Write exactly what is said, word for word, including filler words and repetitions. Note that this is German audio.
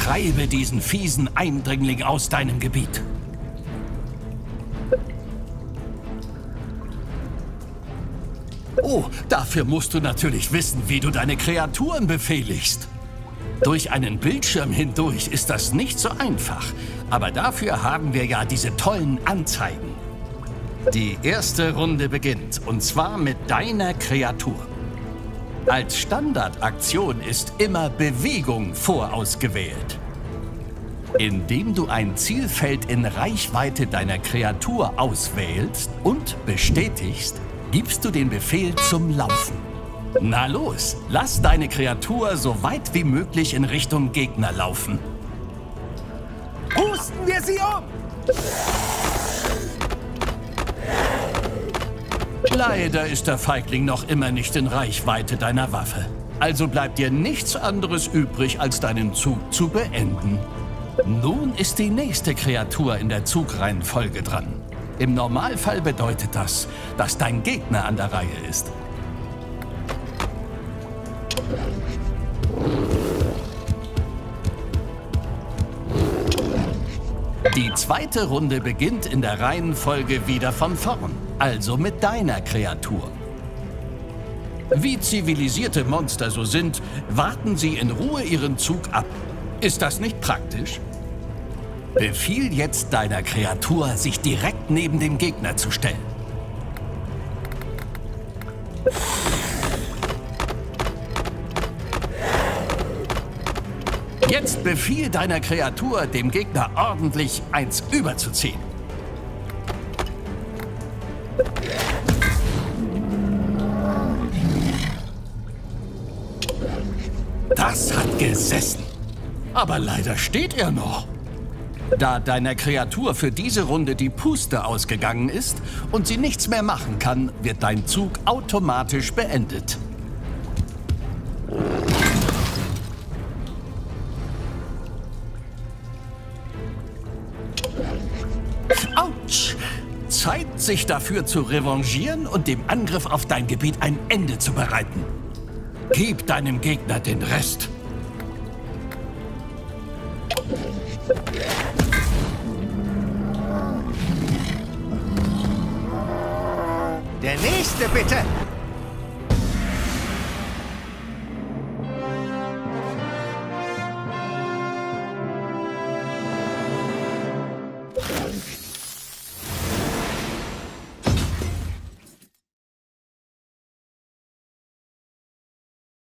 Vertreibe diesen fiesen Eindringling aus deinem Gebiet. Oh, dafür musst du natürlich wissen, wie du deine Kreaturen befehligst. Durch einen Bildschirm hindurch ist das nicht so einfach. Aber dafür haben wir ja diese tollen Anzeigen. Die erste Runde beginnt, und zwar mit deiner Kreatur. Als Standardaktion ist immer Bewegung vorausgewählt. Indem du ein Zielfeld in Reichweite deiner Kreatur auswählst und bestätigst, gibst du den Befehl zum Laufen. Na los, lass deine Kreatur so weit wie möglich in Richtung Gegner laufen. Pusten wir sie um! Leider ist der Feigling noch immer nicht in Reichweite deiner Waffe. Also bleibt dir nichts anderes übrig, als deinen Zug zu beenden. Nun ist die nächste Kreatur in der Zugreihenfolge dran. Im Normalfall bedeutet das, dass dein Gegner an der Reihe ist. Die zweite Runde beginnt in der Reihenfolge wieder von vorn, also mit deiner Kreatur. Wie zivilisierte Monster so sind, warten sie in Ruhe ihren Zug ab. Ist das nicht praktisch? Befiehl jetzt deiner Kreatur, sich direkt neben dem Gegner zu stellen. Jetzt befiehl deiner Kreatur, dem Gegner ordentlich eins überzuziehen. Das hat gesessen. Aber leider steht er noch. Da deiner Kreatur für diese Runde die Puste ausgegangen ist und sie nichts mehr machen kann, wird dein Zug automatisch beendet. Autsch! Zeit, sich dafür zu revanchieren und dem Angriff auf dein Gebiet ein Ende zu bereiten. Gib deinem Gegner den Rest. Der nächste, bitte!